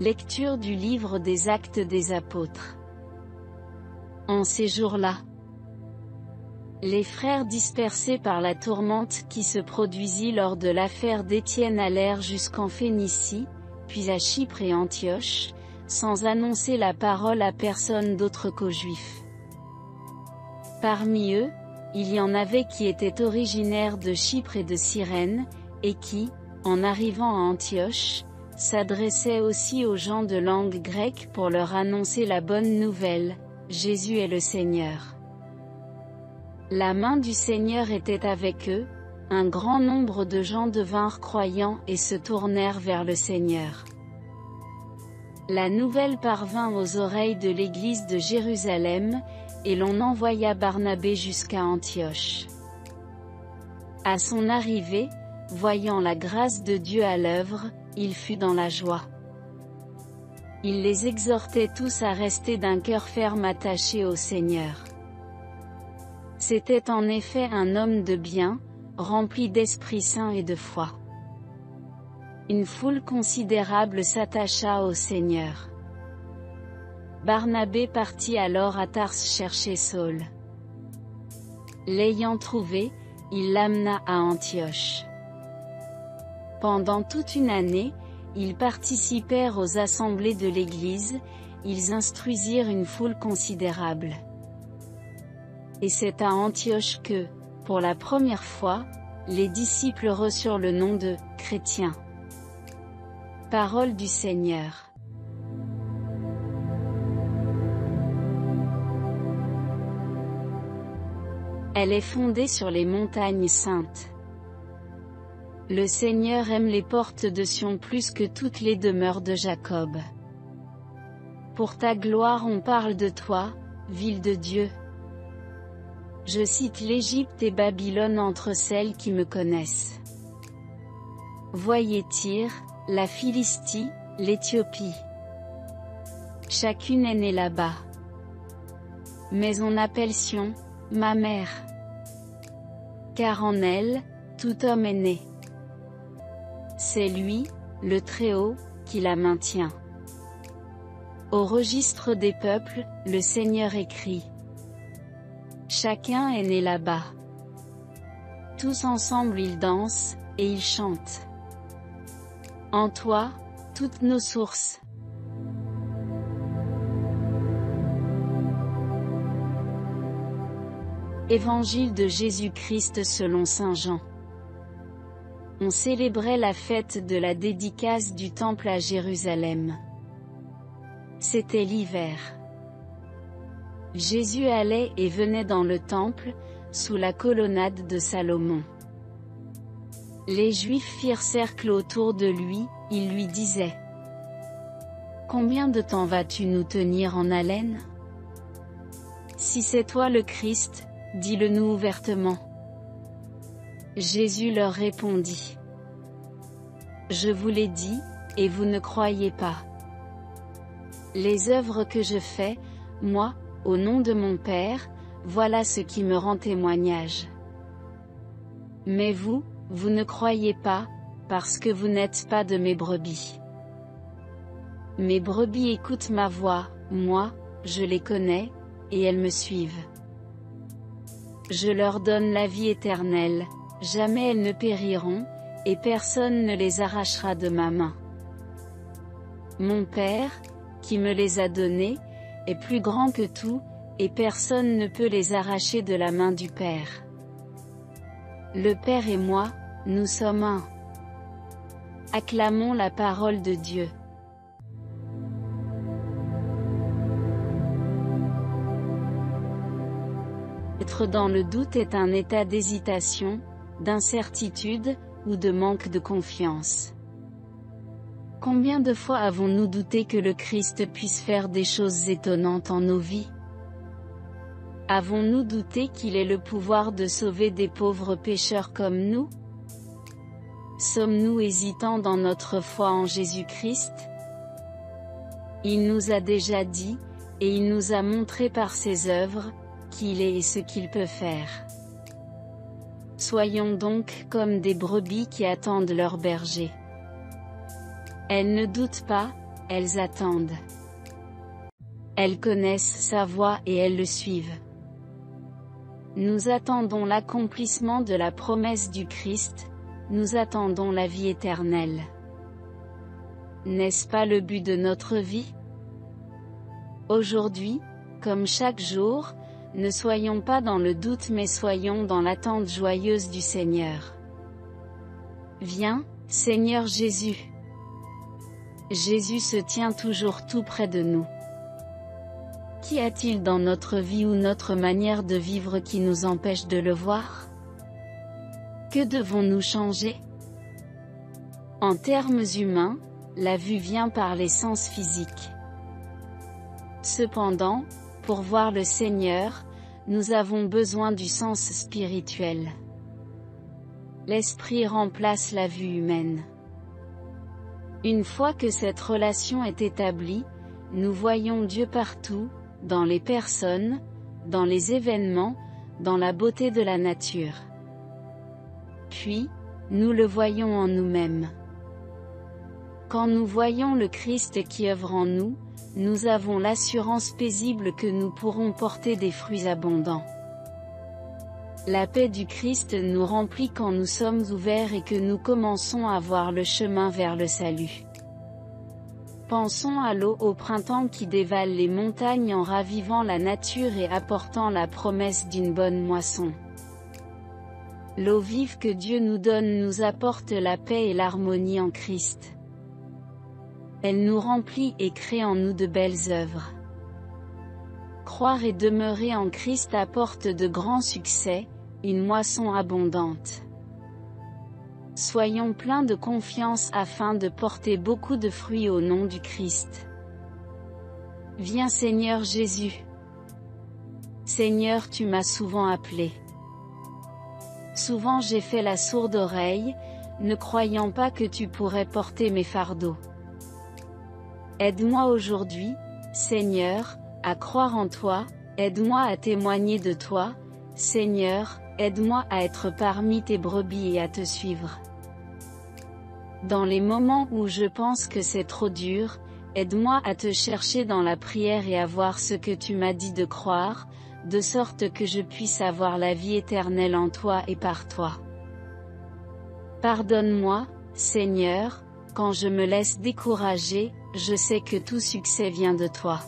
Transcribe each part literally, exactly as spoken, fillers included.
Lecture du livre des Actes des Apôtres. En ces jours-là, les frères dispersés par la tourmente qui se produisit lors de l'affaire d'Étienne allèrent jusqu'en Phénicie, puis à Chypre et Antioche, sans annoncer la parole à personne d'autre qu'aux Juifs. Parmi eux, il y en avait qui étaient originaires de Chypre et de Cyrène, et qui, en arrivant à Antioche, s'adressaient aussi aux gens de langue grecque pour leur annoncer la bonne nouvelle, Jésus est le Seigneur. La main du Seigneur était avec eux, un grand nombre de gens devinrent croyants et se tournèrent vers le Seigneur. La nouvelle parvint aux oreilles de l'église de Jérusalem, et l'on envoya Barnabé jusqu'à Antioche. À son arrivée, voyant la grâce de Dieu à l'œuvre, il fut dans la joie. Il les exhortait tous à rester d'un cœur ferme attaché au Seigneur. C'était en effet un homme de bien, rempli d'Esprit Saint et de foi. Une foule considérable s'attacha au Seigneur. Barnabé partit alors à Tarse chercher Saul. L'ayant trouvé, il l'amena à Antioche. Pendant toute une année, ils participèrent aux assemblées de l'Église, ils instruisirent une foule considérable. Et c'est à Antioche que, pour la première fois, les disciples reçurent le nom de « chrétiens ». Parole du Seigneur. Elle est fondée sur les montagnes saintes. Le Seigneur aime les portes de Sion plus que toutes les demeures de Jacob. Pour ta gloire on parle de toi, ville de Dieu. Je cite l'Égypte et Babylone entre celles qui me connaissent. Voyez Tyr, la Philistie, l'Éthiopie. Chacune est née là-bas. Mais on appelle Sion, ma mère. Car en elle, tout homme est né. C'est lui, le Très-Haut, qui la maintient. Au registre des peuples, le Seigneur écrit. Chacun est né là-bas. Tous ensemble ils dansent, et ils chantent. En toi, toutes nos sources. Évangile de Jésus-Christ selon saint Jean. On célébrait la fête de la dédicace du temple à Jérusalem. C'était l'hiver. Jésus allait et venait dans le temple, sous la colonnade de Salomon. Les Juifs firent cercle autour de lui, ils lui disaient « Combien de temps vas-tu nous tenir en haleine? Si c'est toi le Christ, dis-le-nous ouvertement. » Jésus leur répondit. Je vous l'ai dit, et vous ne croyez pas. Les œuvres que je fais, moi, au nom de mon Père, voilà ce qui me rend témoignage. Mais vous, vous ne croyez pas, parce que vous n'êtes pas de mes brebis. Mes brebis écoutent ma voix, moi, je les connais, et elles me suivent. Je leur donne la vie éternelle, jamais elles ne périront, et personne ne les arrachera de ma main. Mon Père, qui me les a donnés, est plus grand que tout, et personne ne peut les arracher de la main du Père. Le Père et moi, nous sommes un. Acclamons la parole de Dieu. Être dans le doute est un état d'hésitation, d'incertitude, ou de manque de confiance. Combien de fois avons-nous douté que le Christ puisse faire des choses étonnantes en nos vies? Avons-nous douté qu'il ait le pouvoir de sauver des pauvres pécheurs comme nous? Sommes-nous hésitants dans notre foi en Jésus-Christ? Il nous a déjà dit, et il nous a montré par ses œuvres, qui il est et ce qu'il peut faire. Soyons donc comme des brebis qui attendent leur berger. Elles ne doutent pas, elles attendent. Elles connaissent sa voix et elles le suivent. Nous attendons l'accomplissement de la promesse du Christ, nous attendons la vie éternelle. N'est-ce pas le but de notre vie? Aujourd'hui, comme chaque jour, ne soyons pas dans le doute mais soyons dans l'attente joyeuse du Seigneur. Viens, Seigneur Jésus. Jésus se tient toujours tout près de nous. Qu'y a-t-il dans notre vie ou notre manière de vivre qui nous empêche de le voir? Que devons-nous changer? En termes humains, la vue vient par les sens physiques. Cependant, pour voir le Seigneur, nous avons besoin du sens spirituel. L'esprit remplace la vue humaine. Une fois que cette relation est établie, nous voyons Dieu partout, dans les personnes, dans les événements, dans la beauté de la nature. Puis, nous le voyons en nous-mêmes. Quand nous voyons le Christ qui œuvre en nous, nous avons l'assurance paisible que nous pourrons porter des fruits abondants. La paix du Christ nous remplit quand nous sommes ouverts et que nous commençons à voir le chemin vers le salut. Pensons à l'eau au printemps qui dévale les montagnes en ravivant la nature et apportant la promesse d'une bonne moisson. L'eau vive que Dieu nous donne nous apporte la paix et l'harmonie en Christ. Elle nous remplit et crée en nous de belles œuvres. Croire et demeurer en Christ apporte de grands succès, une moisson abondante. Soyons pleins de confiance afin de porter beaucoup de fruits au nom du Christ. Viens Seigneur Jésus. Seigneur, tu m'as souvent appelé. Souvent j'ai fait la sourde oreille, ne croyant pas que tu pourrais porter mes fardeaux. Aide-moi aujourd'hui, Seigneur, à croire en toi, aide-moi à témoigner de toi, Seigneur, aide-moi à être parmi tes brebis et à te suivre. Dans les moments où je pense que c'est trop dur, aide-moi à te chercher dans la prière et à voir ce que tu m'as dit de croire, de sorte que je puisse avoir la vie éternelle en toi et par toi. Pardonne-moi, Seigneur, quand je me laisse décourager, je sais que tout succès vient de toi.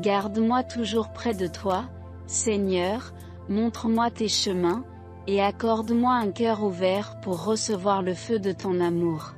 Garde-moi toujours près de toi, Seigneur, montre-moi tes chemins, et accorde-moi un cœur ouvert pour recevoir le feu de ton amour.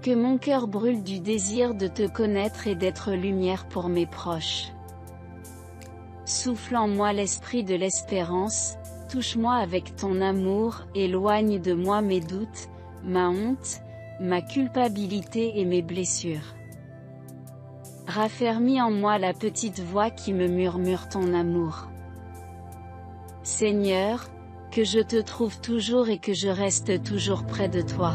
Que mon cœur brûle du désir de te connaître et d'être lumière pour mes proches. Souffle en moi l'esprit de l'espérance, touche-moi avec ton amour, éloigne de moi mes doutes, ma honte, ma culpabilité et mes blessures. Raffermis en moi la petite voix qui me murmure ton amour. Seigneur, que je te trouve toujours et que je reste toujours près de toi.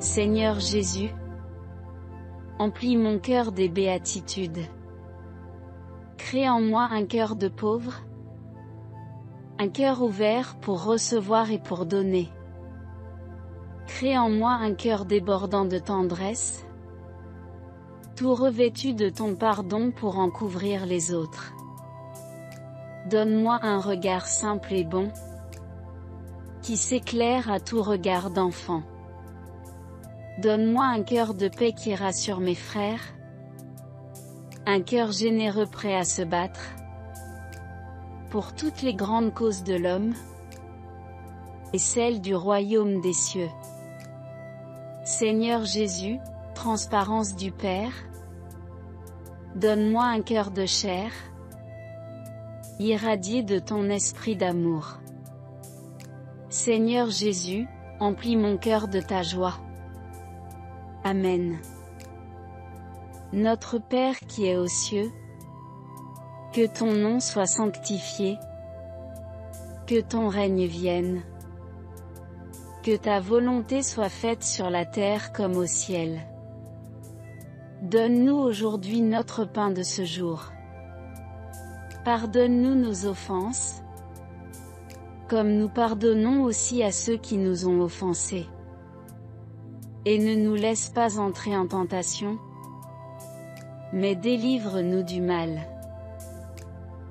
Seigneur Jésus, emplis mon cœur des béatitudes. Crée en moi un cœur de pauvre, un cœur ouvert pour recevoir et pour donner. Crée en moi un cœur débordant de tendresse, tout revêtu de ton pardon pour en couvrir les autres. Donne-moi un regard simple et bon, qui s'éclaire à tout regard d'enfant. Donne-moi un cœur de paix qui rassure mes frères, un cœur généreux prêt à se battre, pour toutes les grandes causes de l'homme, et celles du royaume des cieux. Seigneur Jésus, transparence du Père, donne-moi un cœur de chair, irradié de ton esprit d'amour. Seigneur Jésus, emplis mon cœur de ta joie. Amen. Notre Père qui est aux cieux, que ton nom soit sanctifié, que ton règne vienne, que ta volonté soit faite sur la terre comme au ciel. Donne-nous aujourd'hui notre pain de ce jour. Pardonne-nous nos offenses, comme nous pardonnons aussi à ceux qui nous ont offensés. Et ne nous laisse pas entrer en tentation, mais délivre-nous du mal.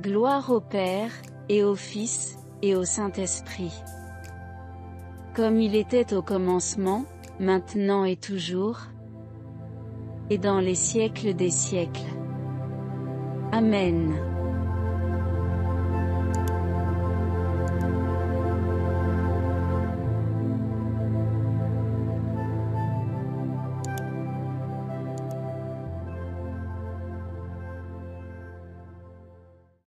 Gloire au Père, et au Fils, et au Saint-Esprit. Comme il était au commencement, maintenant et toujours, et dans les siècles des siècles. Amen.